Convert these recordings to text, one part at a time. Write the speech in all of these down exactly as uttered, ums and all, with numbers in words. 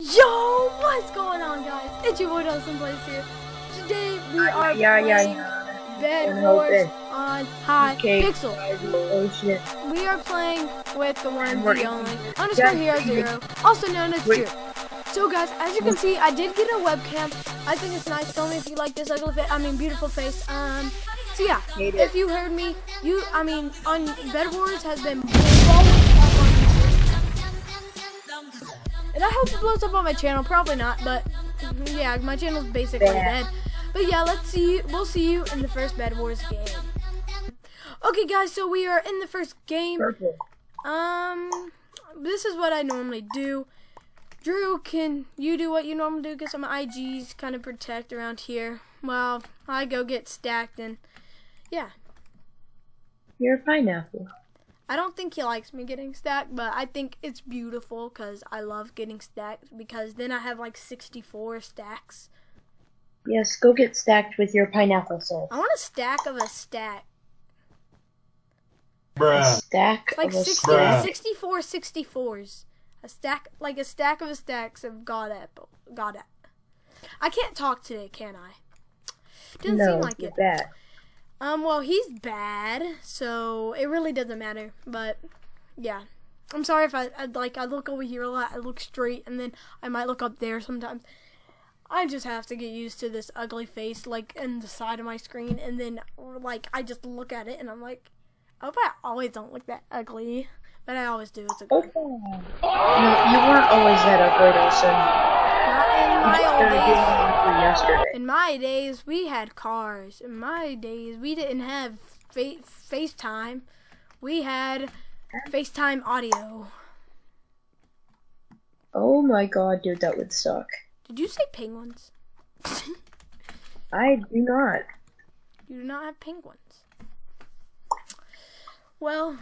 Yo, what's going on, guys? It's your boy Dawson Place here. Today we are yeah, playing yeah, yeah. Bed Wars on Hypixel. Oh shit. We are playing with the one and the only underscore hero zero, also known as Drew. So guys, as you can see, I did get a webcam. I think it's nice. Tell me if you like this ugly fit. I mean, beautiful face. Um. So yeah, if you heard me, you I mean, on Bed Wars has been. And I hope it blows up on my channel. Probably not, but yeah, my channel's basically dead. But yeah, let's see. We'll see you in the first Bed Wars game. Okay, guys. So we are in the first game. Perfect. Um, this is what I normally do. Drew, can you do what you normally do? Because my I Gs kind of protect around here. Well, I go get stacked and yeah. You're a pineapple. I don't think he likes me getting stacked, but I think it's beautiful because I love getting stacked because then I have like sixty-four stacks. Yes, go get stacked with your pineapple self. I want a stack of a stack. Bruh. A stack like of a stack. sixty-four sixty-fours. A stack, like a stack of a stacks of god apple. God apple. I can't talk today, can I? Didn't no, seem like it. Bad. Um, well, he's bad, so it really doesn't matter, but, yeah. I'm sorry if I, I, like, I look over here a lot, I look straight, and then I might look up there sometimes. I just have to get used to this ugly face, like, in the side of my screen, and then, like, I just look at it, and I'm like, I hope I always don't look that ugly, but I always do. It's a okay. No, you weren't always that ugly, Dawson. Not in my old days. Yesterday. In my days, we had cars. In my days, we didn't have fa FaceTime. We had FaceTime audio. Oh my god, dude, that would suck. Did you say penguins? I do not. You do not have penguins. Well,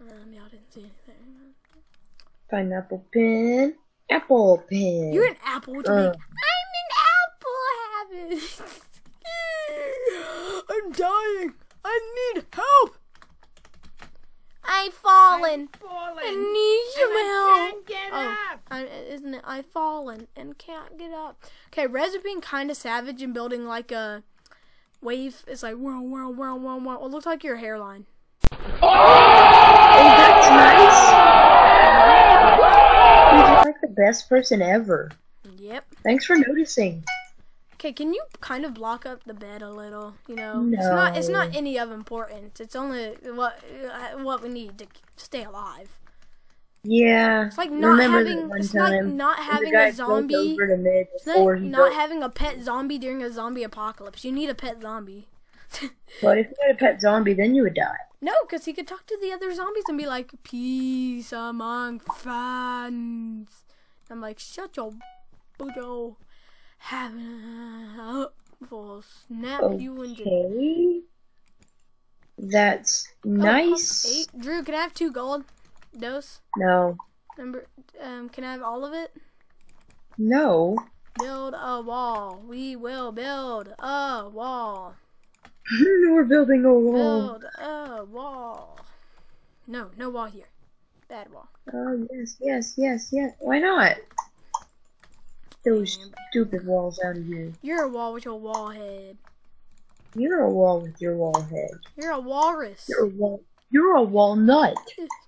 um, y'all didn't see anything. Pineapple pin. Apple pin. You're an apple to uh. me. I'm dying. I need help. I've fallen. I've fallen. I need your help. I can't get oh, up. I, isn't it? I've fallen and can't get up. Okay, Rez is being kind of savage and building like a wave. It's like whirl, whirl, whirl, whirl, whirl. It looks like your hairline. Oh, that's nice. You're like the best person ever. Yep. Thanks for noticing. Okay, can you kind of block up the bed a little? You know, no. it's not it's not any of importance. It's only what what we need to stay alive. Yeah. It's like not Remember having it's like not having a zombie. It's like not having a pet zombie during a zombie apocalypse. You need a pet zombie. But if you had a pet zombie, then you would die. No, because he could talk to the other zombies and be like, "Peace among friends." I'm like, "Shut your boodo." Have a full snap okay. you and Drew. That's nice. Oh, eight. Drew, can I have two gold? Dose? No. Number um can I have all of it? No. Build a wall. We will build a wall. We're building a wall. Build a wall. No, no wall here. Bad wall. Oh yes, yes, yes, yes. Why not? Those stupid walls out of you. You're a wall with your wall head. You're a wall with your wall head. You're a walrus. You're a wall. You're a walnut.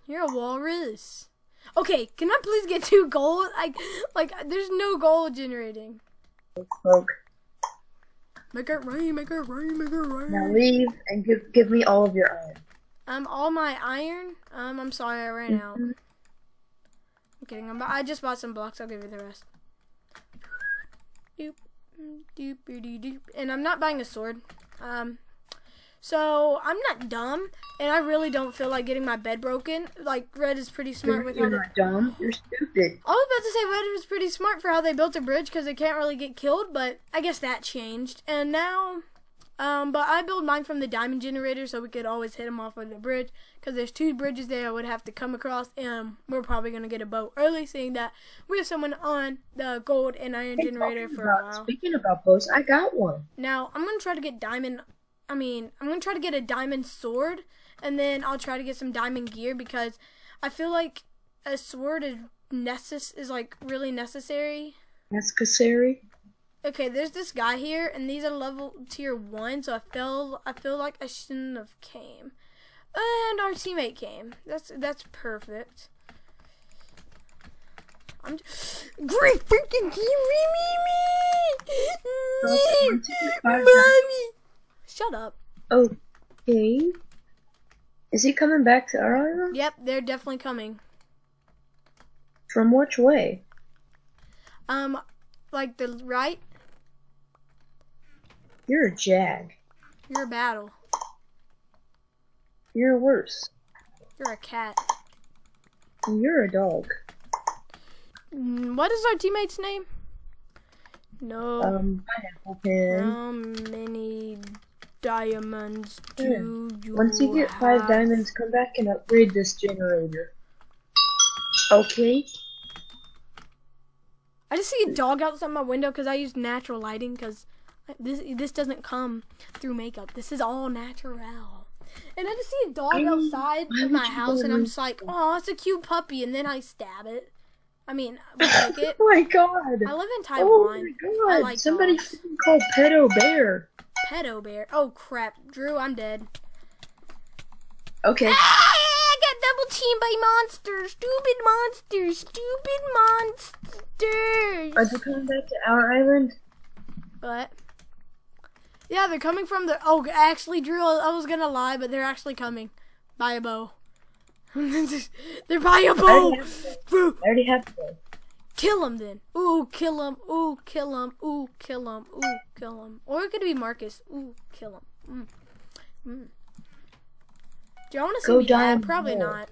You're a walrus. Okay, can I please get two gold? I like. There's no gold generating. Smoke. Make it rain. Make it rain. Make it rain. Now leave and give give me all of your iron. Um, all my iron. Um, I'm sorry I ran out. I'm kidding. I'm, I just bought some blocks. I'll give you the rest. Doop, doop, doop, doop. And I'm not buying a sword. Um, so I'm not dumb, and I really don't feel like getting my bed broken. Like Red is pretty smart you're, with you're how not they... dumb. You're stupid. I was about to say Red was pretty smart for how they built a bridge because they can't really get killed, but I guess that changed. And now, um, but I build mine from the diamond generator so we could always hit them off with the bridge because there's two bridges there I would have to come across, and we're probably gonna get a boat early, seeing that we have someone on the gold and iron generator for a while. Speaking about bows, I got one. Now I'm gonna try to get diamond. I mean, I'm gonna try to get a diamond sword, and then I'll try to get some diamond gear because I feel like a sword is necess is like really necessary. Necessary. Okay, there's this guy here, and these are level tier one, so I feel I feel like I shouldn't have came. And our teammate came. That's that's perfect. I'm just, great freaking team, me, me, me, mommy. Shut up. Okay. Is he coming back to our island? Yep, they're definitely coming. From which way? Um, like the right. You're a jag. You're a battle. You're worse. You're a cat. You're a dog. What is our teammate's name? No. Um, pineapple pin. How many diamonds do yeah. you Once you get have? five diamonds, come back and upgrade this generator. Okay. I just see a dog outside my window because I use natural lighting because this this doesn't come through makeup. This is all natural. And I just see a dog I mean, outside of my house and I'm just like, oh, it's a cute puppy, and then I stab it. I mean, we like it. Oh my god! I live in Taiwan. Oh my god! Like Somebody called Pedo Bear. Pedo Bear. Oh crap, Drew, I'm dead. Okay. Ah! Double teamed by monsters, stupid monsters, stupid monsters. Are they coming back to our island? What? Yeah, they're coming from the. Oh, actually, Drew, I was gonna lie, but they're actually coming. By a bow. They're by a bow. I already have to. Kill them then. Ooh, kill them. Ooh, kill them. Ooh, kill them. Ooh, kill them. Or it could be Marcus. Ooh, kill them. Mm. Mm. Do y'all want to see me dab? Probably not.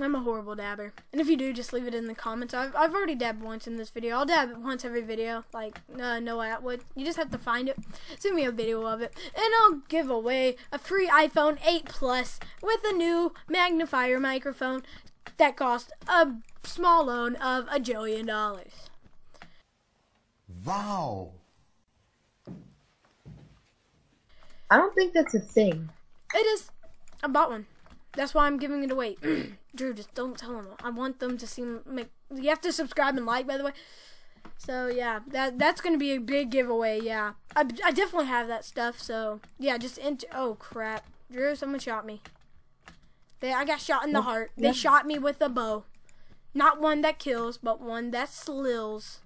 I'm a horrible dabber. And if you do, just leave it in the comments. I've, I've already dabbed once in this video. I'll dab once every video. Like, uh, no, I would. You just have to find it. Send me a video of it. And I'll give away a free iPhone eight Plus with a new magnifier microphone that costs a small loan of a jillion dollars. Wow. I don't think that's a thing. It is. I bought one. That's why I'm giving it away. Drew, just don't tell them. I want them to see. Make, you have to subscribe and like, by the way. So, yeah. that That's going to be a big giveaway, yeah. I, I definitely have that stuff, so. Yeah, just enter. Oh, crap. Drew, someone shot me. They, I got shot in the heart. They yeah. shot me with a bow. Not one that kills, but one that slills.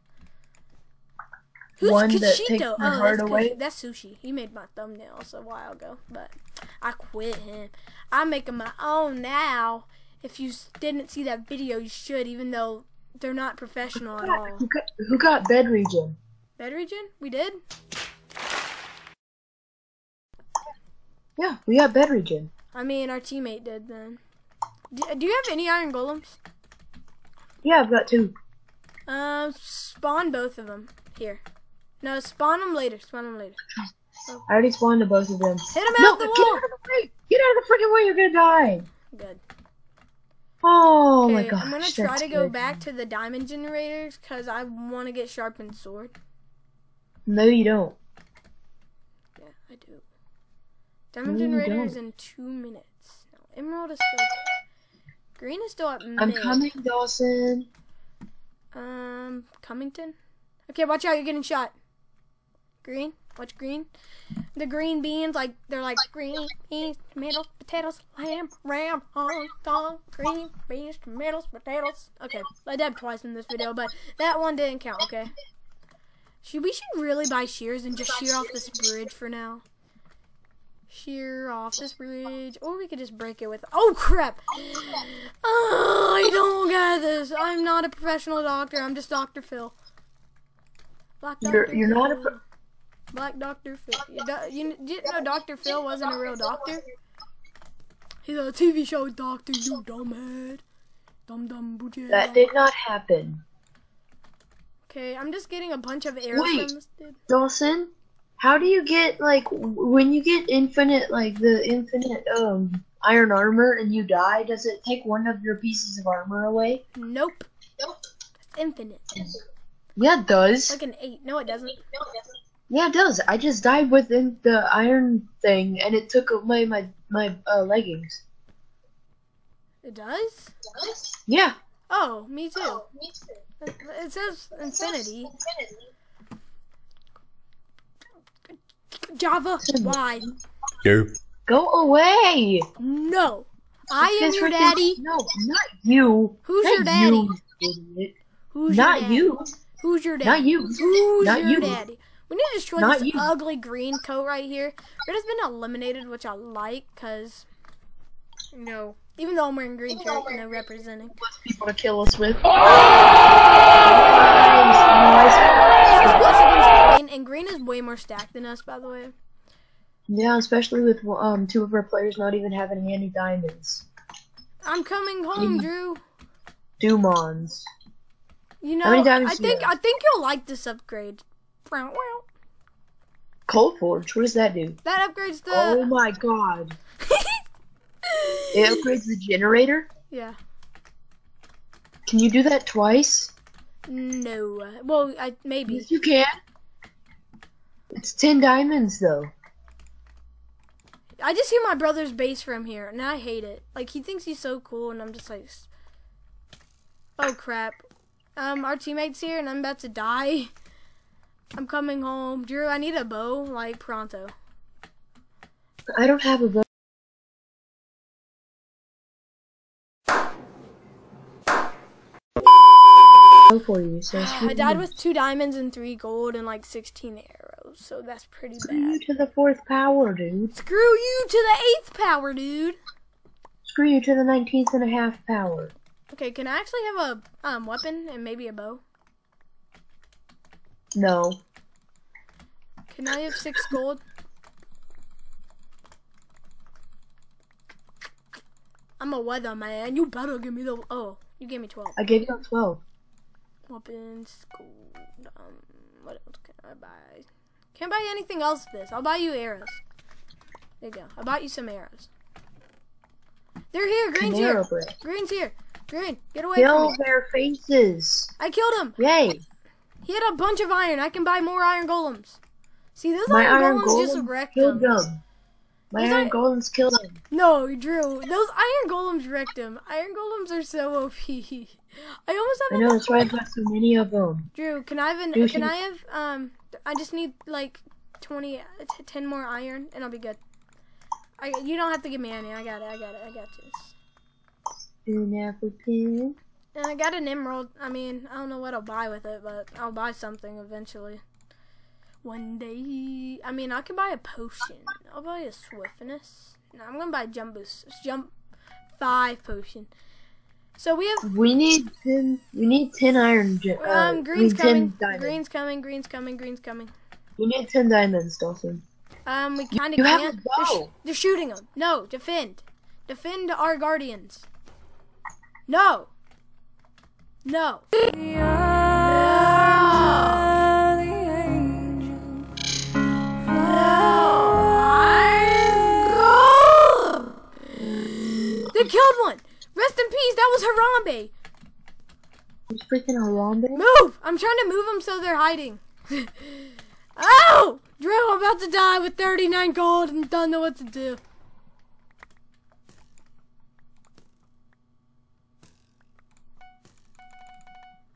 Who's one Kishito? That takes my oh, heart that's away. That's Sushi. He made my thumbnails a while ago, but I quit him. I'm making my own now. If you didn't see that video, you should, even though they're not professional at all. Who got, who got Bed Region? Bed Region? We did? Yeah, we got Bed Region. I mean, our teammate did then. Do, do you have any iron golems? Yeah, I've got two. Um, uh, spawn both of them here. No, spawn them later. Spawn them later. Oh. I already spawned to both of them. Hit him out no, of the wall! Get out of the way! Get out of the freaking way! You're gonna die! Good. Oh okay, my gosh. I'm gonna try to good. go back to the diamond generators because I want to get sharpened sword. No, you don't. Yeah, I do. Diamond no, generators in two minutes. No, emerald is still. Green is still at mid. I'm coming, Dawson. Um, Cummington? Okay, watch out, you're getting shot. Green? Watch green. The green beans, like, they're like green beans, tomatoes, potatoes, lamb, ram, hog, dog, green beans, tomatoes, potatoes. Okay, I dabbed twice in this video, but that one didn't count, okay? Should, we should really buy shears and just shear off this bridge for now. Shear off this bridge, or we could just break it with. Oh crap! Oh, I don't get this. I'm not a professional doctor. I'm just Doctor Phil. Black Doctor. You're, you're not a. Pro Black Doctor Phil. You, do you didn't know Doctor Phil wasn't a real doctor. He's a T V show doctor. You dumbhead. Dumb dumb booty. That did not happen. Okay, I'm just getting a bunch of arrows from this dude. Dawson. How do you get, like, when you get infinite, like, the infinite, um, iron armor and you die, does it take one of your pieces of armor away? Nope. Nope. It's infinite. Yeah, it does. Like an eight. No, it doesn't. No, it doesn't. Yeah, it does. I just died within the iron thing, and it took away my, my, uh, leggings. It does? It does? Yeah. Oh, me too. Oh, me too. It says infinity. infinity. Java, why? Go. Go away. No. I am your daddy. No, not you. Who's not your daddy? You. Who's not your daddy? you. Who's your daddy? Not you. Who's not your you. daddy? We need to destroy not this you. ugly green coat right here. It has been eliminated, which I like, because, you know, even though I'm wearing green coat, you know, representing. People to kill us with. Oh! And green is way more stacked than us, by the way. Yeah, especially with um two of our players not even having any diamonds. I'm coming home, Drew. Dumons. You know, I think I think you'll like this upgrade. Cold Forge, what does that do? That upgrades the. Oh my god! It upgrades the generator. Yeah. Can you do that twice? No. Well, I maybe. Yes, you can. It's ten diamonds though. I just hear my brother's bass from here, and I hate it. Like, he thinks he's so cool, and I'm just like, oh crap. Um, our teammate's here, and I'm about to die. I'm coming home. Drew, I need a bow, like, pronto. I don't have a bow. For you, so I died with two diamonds and three gold and, like, sixteen arrows. So that's pretty Screw bad. Screw you to the fourth power, dude. Screw you to the eighth power, dude. Screw you to the nineteenth and a half power. Okay, can I actually have a um weapon and maybe a bow? No. Can I have six gold? I'm a weather man. You better give me the oh. You gave me twelve. I gave you twelve. Weapons, gold. Um, what else can I buy? Can't buy anything else of this. I'll buy you arrows. There you go. I'll buy you some arrows. They're here. Green's here. Green's here. Green, get away Kill from me. Kill their faces. I killed him. Yay. He had a bunch of iron. I can buy more iron golems. See, those My iron, iron golems, golems just wrecked killed them. them. My These iron golems killed him. No, Drew. Those iron golems wrecked him. Iron golems are so O P. I almost have I know, that's why I got so many of them. Drew, can I have, an, Drew, can I have um... I just need like twenty, ten more iron, and I'll be good. I you don't have to give me any. I got it. I got it. I got this. An apple peel. And I got an emerald. I mean, I don't know what I'll buy with it, but I'll buy something eventually. One day. I mean, I can buy a potion. I'll buy a swiftness. No, I'm gonna buy a jump boost. Jump five potion. So we have. We need ten. We need ten iron. Uh, um, green's coming. Green's coming. Green's coming. Green's coming. We need ten diamonds, Dawson. Um, we kind of can't. You have a bow. They're, sh they're shooting them. No, defend. Defend our guardians. No. No. They killed one. Rest in peace, that was Harambe. It's freaking Harambe? Move! I'm trying to move them so they're hiding. Oh! Drew, I'm about to die with thirty-nine gold and don't know what to do.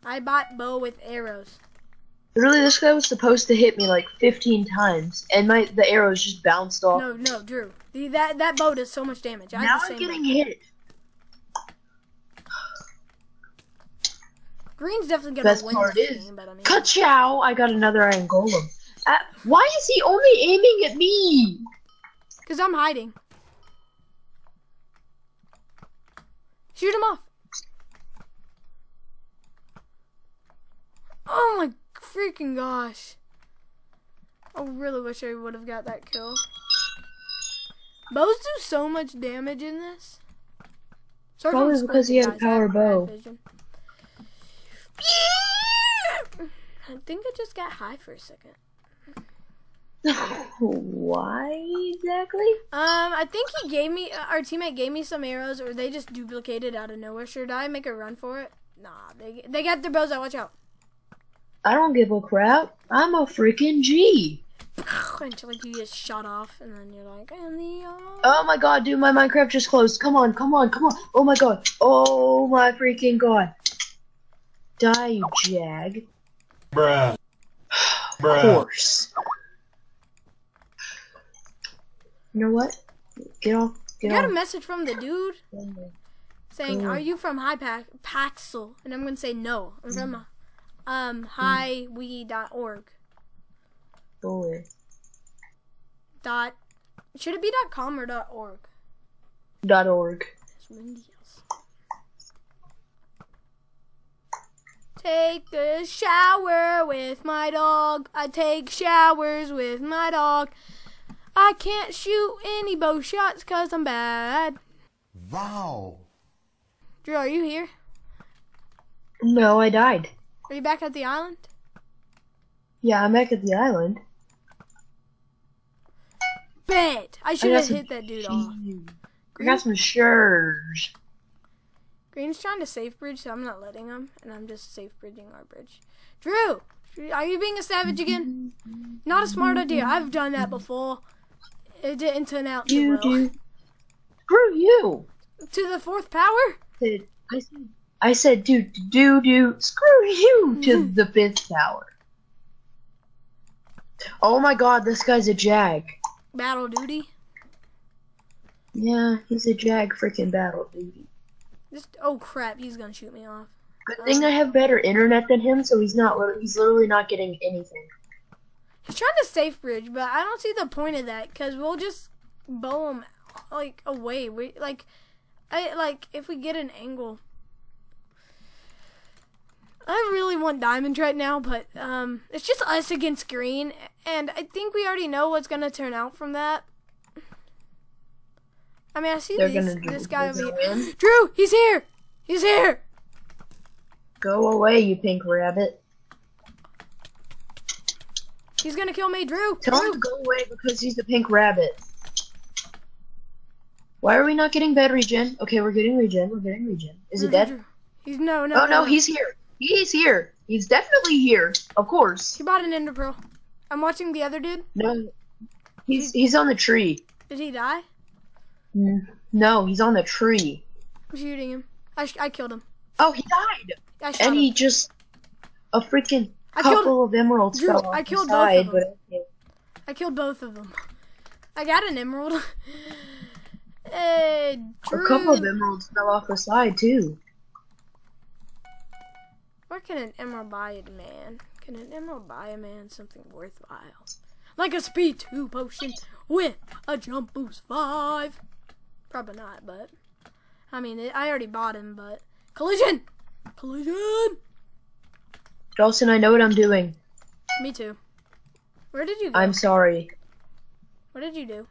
I bought bow with arrows. Literally, this guy was supposed to hit me like fifteen times, and my the arrows just bounced off. No, no, Drew. The, that, that bow does so much damage. I now I'm getting way. hit. Green's definitely gonna win this game, but I mean. Ka-chow! I got another iron golem. Uh, why is he only aiming at me? Cause I'm hiding. Shoot him off! Oh my freaking gosh! I really wish I would have got that kill. Bows do so much damage in this. Sergeant Probably because he had a power bow. I think I just got high for a second. Why exactly? Um, I think he gave me, uh, our teammate gave me some arrows, or they just duplicated out of nowhere. Should I make a run for it? Nah, they they got their bows out. Watch out! I don't give a crap. I'm a freaking G. Until like you get shot off, and then you're like, and the, uh... oh my god, dude, my Minecraft just closed. Come on, come on, come on! Oh my god! Oh my freaking god! die, you jag. Bruh. Bruh. Of course. You know what? Get off. Get I got off. a message from the dude saying, "Are you from Hypixel?" And I'm gonna say no. I'm from um highwe dot org. Boy. Dot. Should it be dot com or dot org? Dot org. Take a shower with my dog. I take showers with my dog. I can't shoot any bow shots because I'm bad. Wow. Drew, are you here? No, I died. Are you back at the island? Yeah, I'm back at the island. Bet. I should have hit that dude off. I got some shirts. Green's trying to safe bridge, so I'm not letting him, and I'm just safe bridging our bridge. Drew, are you being a savage again? Not a smart idea. I've done that before. It didn't turn out too well. You do. Drew, you. To the fourth power? I said, I said, do do do. Screw you to the fifth power. Oh my God, this guy's a jag. Battle duty. Yeah, he's a jag. Freaking battle duty. Just, oh crap, he's gonna shoot me off. Good thing I have better internet than him, so he's not. He's literally not getting anything. He's trying to safe bridge, but I don't see the point of that because we'll just bow him like away. We like, I like if we get an angle. I really want diamonds right now, but um, it's just us against green, and I think we already know what's gonna turn out from that. I mean, I see these, this guy over here. Drew, he's here! He's here! Go away, you pink rabbit. He's gonna kill me, Drew! Tell him to go away because he's the pink rabbit. Why are we not getting bed regen? Okay, we're getting regen. We're getting regen. Is he dead? He's no, no. Oh, no, he's here. He's here. He's definitely here. Of course. He bought an ender pearl. I'm watching the other dude. No. He's, he's on the tree. Did he die? No, he's on the tree. I'm shooting him. I, sh I killed him. Oh, he died. I shot and him. he just a freaking I couple of emeralds Drew, fell off I killed side, both of them. But I killed both of them. I got an emerald. Hey, Drew. A couple of emeralds fell off the side too. Where can an emerald buy a man? Can an emerald buy a man something worthwhile? Like a speed two potion with a jump boost five. Probably not, but I mean, it, I already bought him. But collision, collision. Dawson, I know what I'm doing. Me too. Where did you go? I'm sorry. What did you do?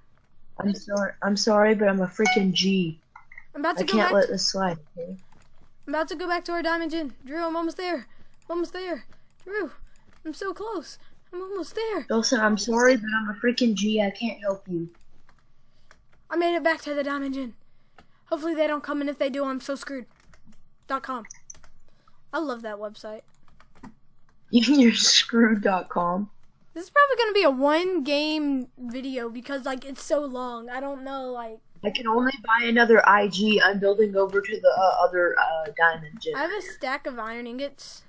I'm sorry. I'm sorry, but I'm a freaking G. I'm about to I go can't back let this slide. Okay? I'm about to go back to our diamond gym. Drew, I'm almost there. I'm almost there. Drew, I'm so close. I'm almost there. Dawson, I'm sorry, but I'm a freaking G. I can't help you. I made it back to the diamond gym. Hopefully they don't come, and if they do, I'm so screwed. Dot com. I love that website. You're screwed dot com. This is probably gonna be a one-game video because like it's so long. I don't know, like. I can only buy another I G. I'm building over to the uh, other uh, diamond gym. I have a stack of iron ingots.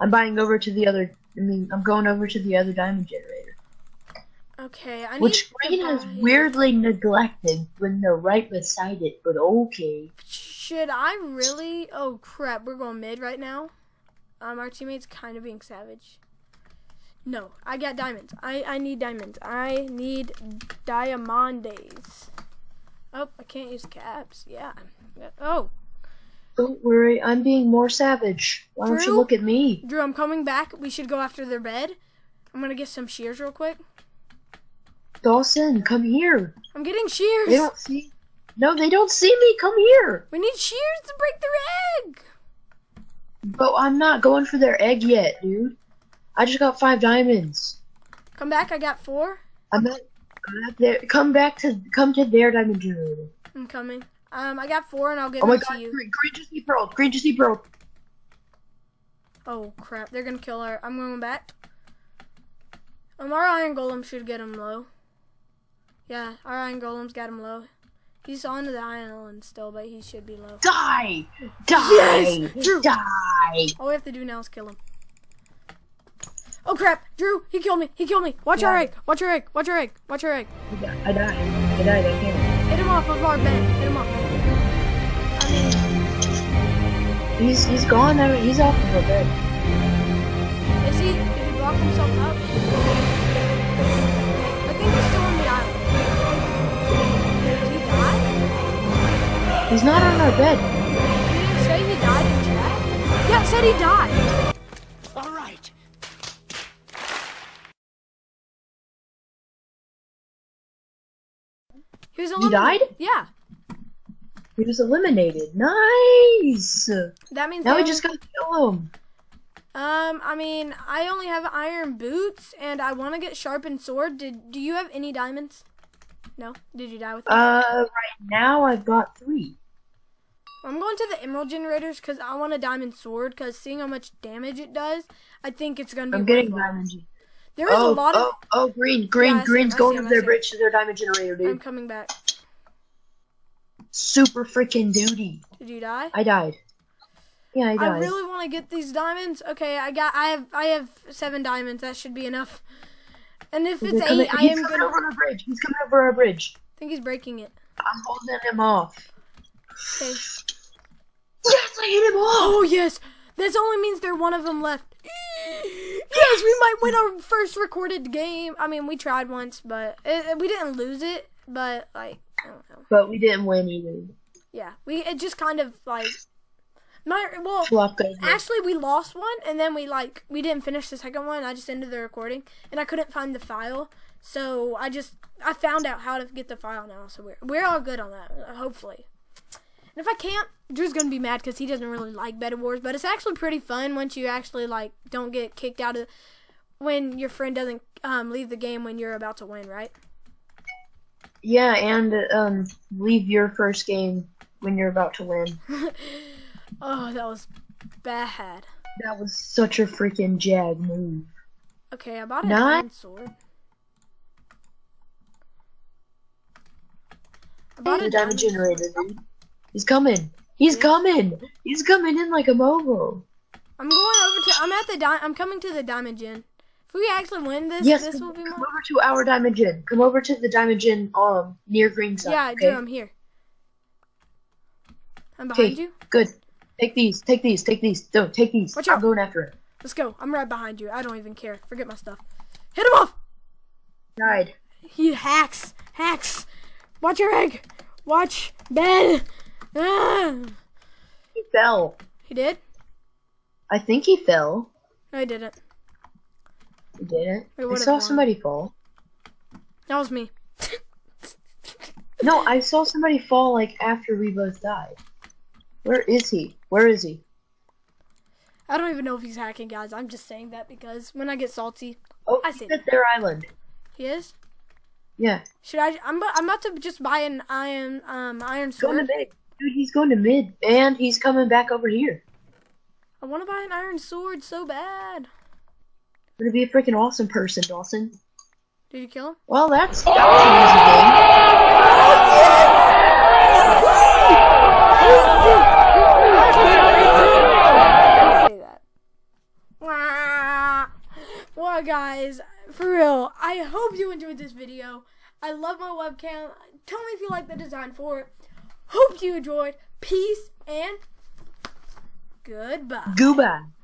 I'm buying over to the other. I mean, I'm going over to the other diamond generator. Okay, I need Which Green has weirdly neglected when they're right beside it, but okay. Should I really? Oh crap, we're going mid right now. Um, our teammate's kind of being savage. No, I got diamonds. I, I need diamonds. I need diamondes. Oh, I can't use caps. Yeah. Oh. Don't worry, I'm being more savage. Why Drew, don't you look at me? Drew, I'm coming back. We should go after their bed. I'm gonna get some shears real quick. Dawson, come here. I'm getting shears. They don't see. No, they don't see me. Come here. We need shears to break their egg. But I'm not going for their egg yet, dude. I just got five diamonds. Come back. I got four. I'm not. I'm not there. Come back to come to their diamond generator. I'm coming. Um, I got four, and I'll get oh them to you. Oh my God! Green, green just need pearl. Green just need pearl. Oh crap! They're gonna kill her. I'm going back. Um, our iron golem should get him low. Yeah, our iron golem's got him low. He's on the island still, but he should be low. Die! Die! Yes! Drew! Die! All we have to do now is kill him. Oh crap! Drew! He killed me! He killed me! Watch yeah. our egg! Watch our egg! Watch our egg! Watch our egg! I died. I died. I can't. Hit him off of our bed. Hit him off. I mean... He's, he's gone. I mean, he's off of our bed. Is he? Did he block himself up? I think he's still on the island. Did he die? He's not on our bed. Did he say he died in chat? Yeah, it said he died. Alright. He, was he died? Yeah. He was eliminated. Nice! That means now we just gotta kill him. Um, I mean, I only have iron boots, and I want to get sharpened sword. Did do you have any diamonds? No. Did you die with them? Uh, right now I've got three. I'm going to the emerald generators because I want a diamond sword. Because seeing how much damage it does, I think it's gonna be. I'm getting diamonds. There is oh, a lot of. Oh, oh, green, green, yeah, green's going up their bridge to their diamond generator, dude. I'm coming back. Super freaking duty. Did you die? I died. Yeah, I, I really want to get these diamonds. Okay, I got. I have. I have seven diamonds. That should be enough. And if it's coming, eight, I am going over our bridge. He's coming over our bridge. I think he's breaking it. I'm holding him off. Okay. Yes, I hit him off. Oh yes, this only means there one of them left. Yes, we might win our first recorded game. I mean, we tried once, but it, we didn't lose it. But like, I don't know. But we didn't win either. Yeah, we. It just kind of like. My, well, actually, we lost one, and then we like we didn't finish the second one. I just ended the recording, and I couldn't find the file, so I just I found out how to get the file now. So we're we're all good on that, hopefully. And if I can't, Drew's gonna be mad because he doesn't really like Bed Wars, but it's actually pretty fun once you actually like don't get kicked out of when your friend doesn't um, leave the game when you're about to win, right? Yeah, and um, leave your first game when you're about to win. Oh, that was bad. That was such a freaking jag move. Okay, I bought a diamond Not... sword. I bought a diamond generator, dude. He's coming. He's yeah. coming. He's coming in like a mobile. I'm going over to. I'm at the. Di I'm coming to the diamond gen. If we actually win this, yes, this come, will be. Come more... over to our diamond gen. Come over to the diamond gen. Um, near Greenside. Yeah, okay? Dude, I'm here. I'm behind you. Good. Take these, take these, take these. No, take these. Watch out. I'm going after it. Let's go. I'm right behind you. I don't even care. Forget my stuff. Hit him off! Died. He hacks. Hacks. Watch your egg. Watch Ben. Ah. He fell. He did? I think he fell. No, he didn't. He didn't? I saw somebody fall. That was me. No, I saw somebody fall like after we both died. Where is he? Where is he? I don't even know if he's hacking, guys. I'm just saying that because when I get salty, oh, I say that. Their island. He is? Yeah. Should I? I'm, I'm about to just buy an iron um iron sword. Going to mid. Dude, he's going to mid, and he's coming back over here. I want to buy an iron sword so bad. I'm going to be a freaking awesome person, Dawson. Did you kill him? Well, that's... That was an easy game. Oh, yes! Well, guys, for real, I hope you enjoyed this video. I love my webcam. Tell me if you like the design for it. Hope you enjoyed. Peace and goodbye. Goodbye.